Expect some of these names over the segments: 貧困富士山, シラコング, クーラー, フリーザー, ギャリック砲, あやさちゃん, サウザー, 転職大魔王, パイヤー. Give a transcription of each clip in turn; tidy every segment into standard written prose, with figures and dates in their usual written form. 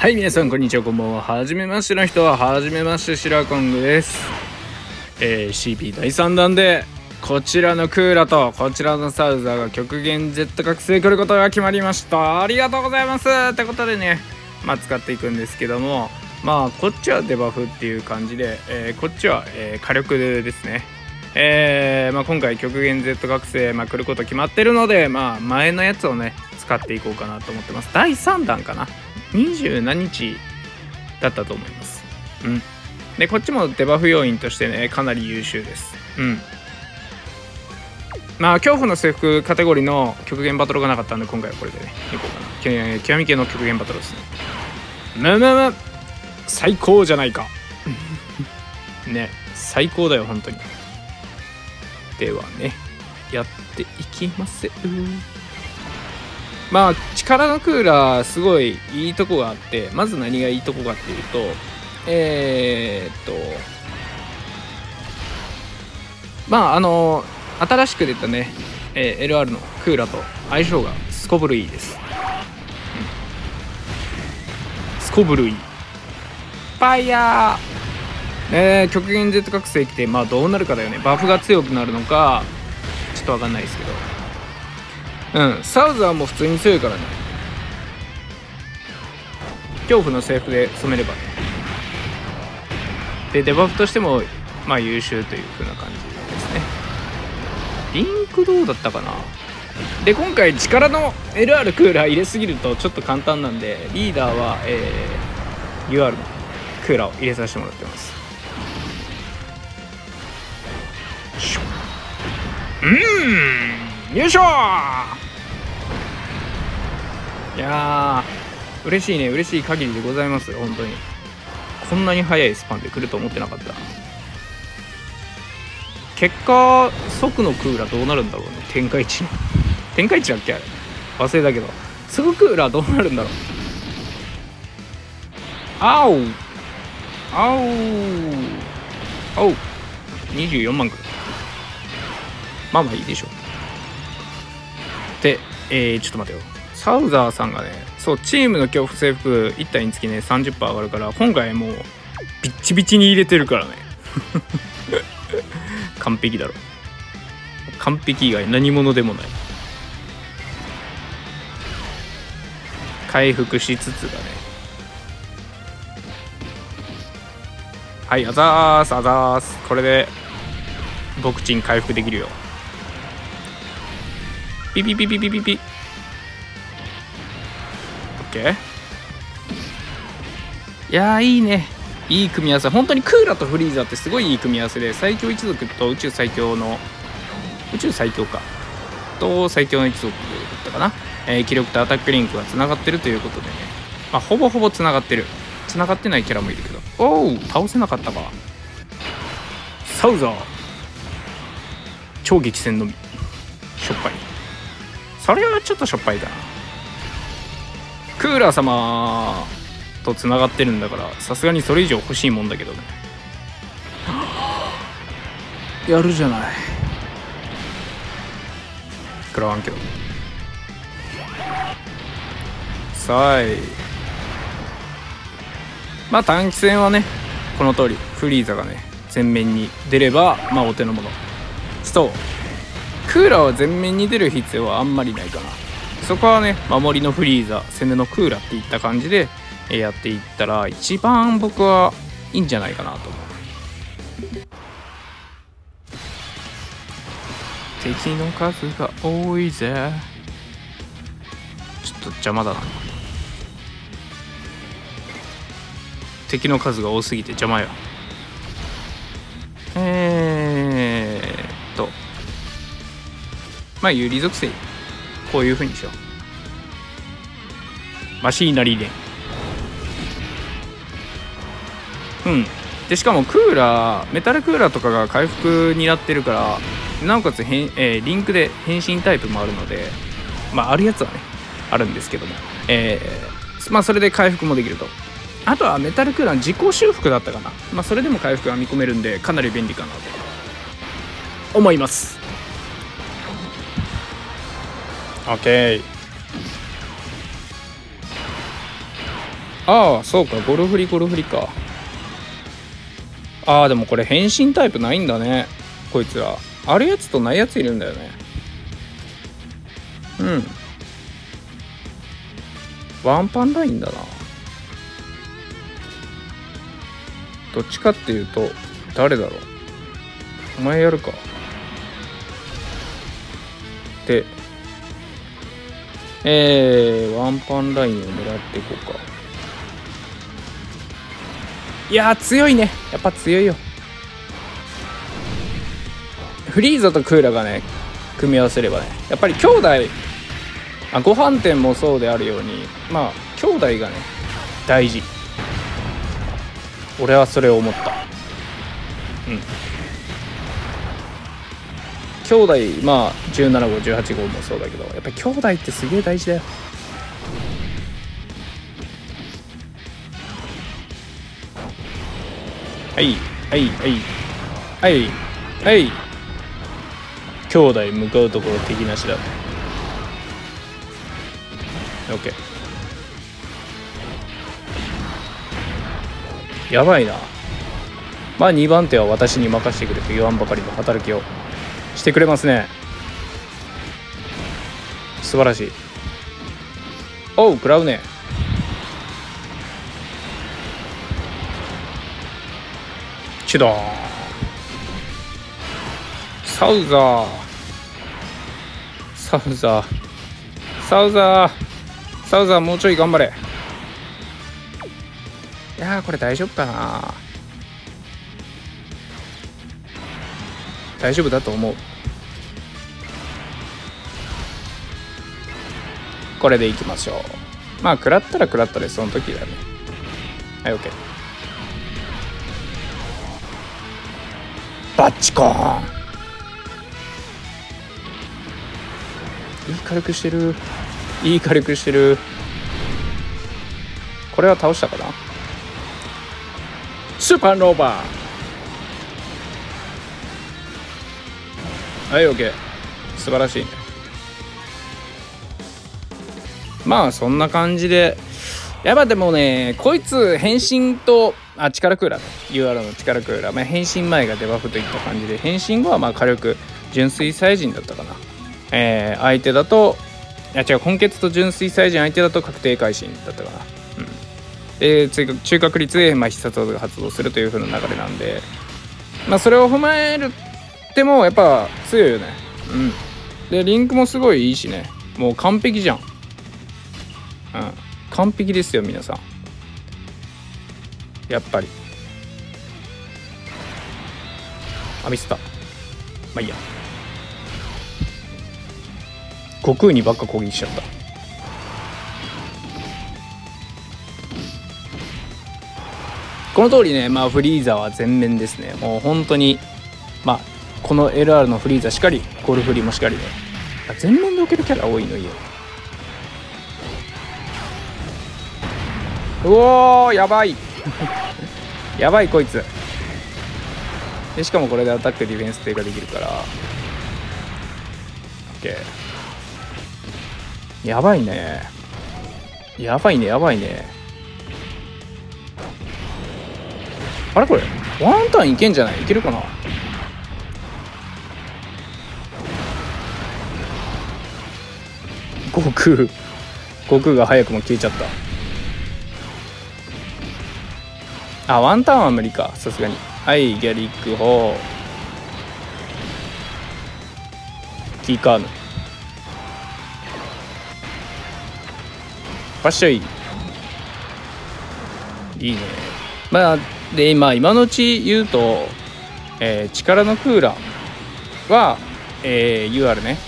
はい、皆さんこんにちは、こんばんは。はじめましての人ははじめまして、シラコングです。CP 第3弾でこちらのクーラとこちらのサウザーが極限ジェット覚醒来ることが決まりました。ありがとうございます。ってことでね、まあ使っていくんですけども、まあこっちはデバフっていう感じで、こっちは、火力ですね。まあ、今回極限 Z 覚醒、まあ、来ること決まってるので、まあ、前のやつをね使っていこうかなと思ってます。第3弾かな、20何日だったと思います。でこっちもデバフ要員としてねかなり優秀です。まあ恐怖の制服カテゴリーの極限バトルがなかったんで、今回はこれでねいこうかな。極み系の極限バトルですね。むむむ、最高じゃないかね、最高だよ本当に。ではね、やっていきますよ。まあ力のクーラーすごいいいとこがあって、まず何がいいとこかっていうと、まあ新しく出たね、LR のクーラーと相性がすこぶるいいです。すこぶるいい。パイヤー極限ジェット覚醒来て、まあどうなるかだよね。バフが強くなるのかちょっと分かんないですけど、サウザーも普通に強いからね。恐怖の制服で染めればね。でデバフとしてもまあ優秀という風な感じですね。リンクどうだったかな。で今回力の LR クーラー入れすぎるとちょっと簡単なんで、リーダーは、UR のクーラーを入れさせてもらってます。よいしょー。いやー嬉しいね、嬉しい限りでございます。本当にこんなに早いスパンで来ると思ってなかった。結果即のクーラーどうなるんだろうね。天下一天下一だっけ、あれ忘れたけど、すぐクーラーどうなるんだろう。あおあおあお、24万くらい、まあまあいいでしょう。で、ちょっと待てよ。サウザーさんがね、そう、チームの恐怖制服1体につきね 30% 上がるから、今回もうビッチビチに入れてるからね完璧だろ。完璧以外何者でもない。回復しつつだね。はい、あざーすあざーす。これでボクチン回復できるよ。ピピピピピピピ。オッケー。いやーいいね、いい組み合わせ。本当にクーラとフリーザーってすごいいい組み合わせで、最強一族と宇宙最強の宇宙最強かと最強の一族だったかな、気力とアタックリンクがつながってるということでね、まあ、ほぼほぼつながってる。つながってないキャラもいるけど。おお、倒せなかったか。サウザー超激戦のみ。しょっぱい。それはちょっとしょっぱいだな。クーラー様とつながってるんだから、さすがにそれ以上欲しいもんだけどね。やるじゃない、食らわんけど。さあい、まあ短期戦はねこの通りフリーザがね前面に出れば、まあお手の物。そうクーラーは前面に出る必要はあんまりないかな。そこはね守りのフリーザ、攻めのクーラーっていった感じでやっていったら一番僕はいいんじゃないかなと思う。敵の数が多いぜ。ちょっと邪魔だな、敵の数が多すぎて邪魔よ。まあ有利属性こういうふうにしよう。マシーナリーレン。でしかもクーラーメタルクーラーとかが回復になってるから、なおかつリンクで変身タイプもあるので、まああるやつはねあるんですけども、まあそれで回復もできると。あとはメタルクーラー自己修復だったかな、まあそれでも回復が見込めるんでかなり便利かなと思います。オッケー。ああ、そうか、ゴルフリか。ああ、でもこれ変身タイプないんだね、こいつら。あるやつとないやついるんだよね。うん。ワンパンラインだな。どっちかっていうと、誰だろう。お前やるか。で、ワンパンラインを狙っていこうか。いやー、強いね。やっぱ強いよ。フリーザとクーラがね、組み合わせればね、やっぱり兄弟、ご飯店もそうであるように、まあ兄弟がね大事。俺はそれを思った。うん、兄弟、まあ17号18号もそうだけど、やっぱり兄弟ってすげえ大事だよ。はいはいはいはいはい、兄弟向かうところ敵なしだ。OK。やばいな。まあ2番手は私に任せてくれと言わんばかりの働きをしてくれますね。素晴らしい。おう、食らうね。チュドーン。サウザー。サウザー。サウザー。サウザー、もうちょい頑張れ。いやー、これ大丈夫かな。大丈夫だと思う。これでいきましょう。まあ食らったら食らったでその時だね。はい、 OK。 バッチコーン。いい火力してる、いい火力してる。これは倒したかな。スーパーノーバー。はい、 OK。 素晴らしいね。まあそんな感じで、やば。でもね、こいつ変身と、あ、力クーラー、 UR の力クーラー、まあ、変身前がデバフといった感じで、変身後はまあ火力純粋サイジンだったかな。相手だと、いや違う、混血と純粋祭人相手だと確定改心だったかな。うん、中確率で、まあ、必殺技が発動するという風な流れなんで、まあ、それを踏まえるってもやっぱ強いよね。うん、でリンクもすごいいいしね、もう完璧じゃん。うん、完璧ですよ皆さん。やっぱりあ、ミスった。まあいいや。悟空にばっか攻撃しちゃった。この通りね、まあフリーザは全面ですね。もう本当に、まあこの LR のフリーザしかり、ゴルフリーもしかりね、全面で受けるキャラ多いのいいよ。うおー、やばいやばいこいつで。しかもこれでアタックディフェンス低下できるから OK。やばいね、やばいね、やばいね。あれ、これワンタンいけんじゃない？いけるかな。悟空が早くも消えちゃった。あ、ワンタンは無理か、さすがに。はい、ギャリック砲キーカーヌ。パッショイ、いいね。まあで、今のうち言うと、力のクーラーは、UR ね、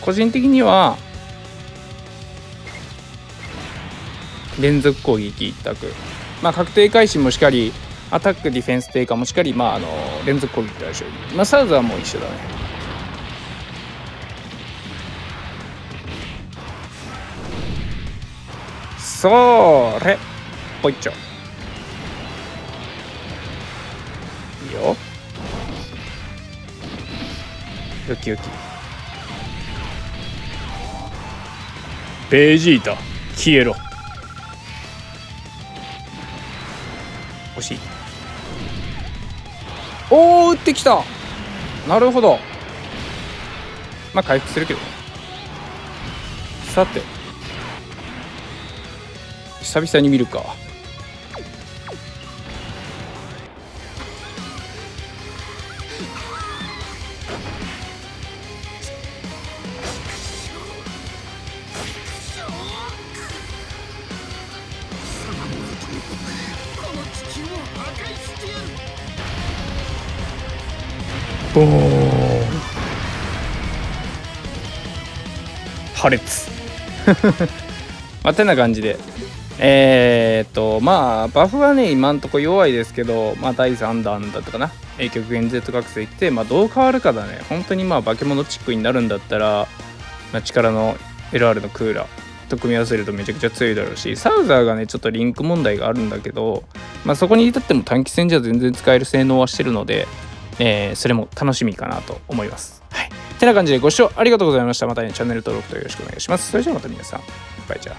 個人的には連続攻撃一択、まあ確定回心もしっかり、アタックディフェンス低下もしっかり、まあ連続攻撃と相性いい。まあサウザーも一緒だね。それぽいっちょ、いいよ。ウキウキ。ベジータ消えろ。欲しい。おお、打ってきた。なるほど。まあ回復するけどね。さて久々に見るか。おお、破裂まあてな感じで、まあバフはね今んとこ弱いですけど、まあ第3弾だったかな、極限 Z 覚醒って、まあ、どう変わるかだね。本当にまあ化け物チックになるんだったら、まあ、力の LR のクーラーと組み合わせるとめちゃくちゃ強いだろうし、サウザーがねちょっとリンク問題があるんだけど、まあ、そこに至っても短期戦じゃ全然使える性能はしてるので、それも楽しみかなと思います。はい。てな感じでご視聴ありがとうございました。またね、チャンネル登録とよろしくお願いします。それじゃあまた皆さん、バイチャー。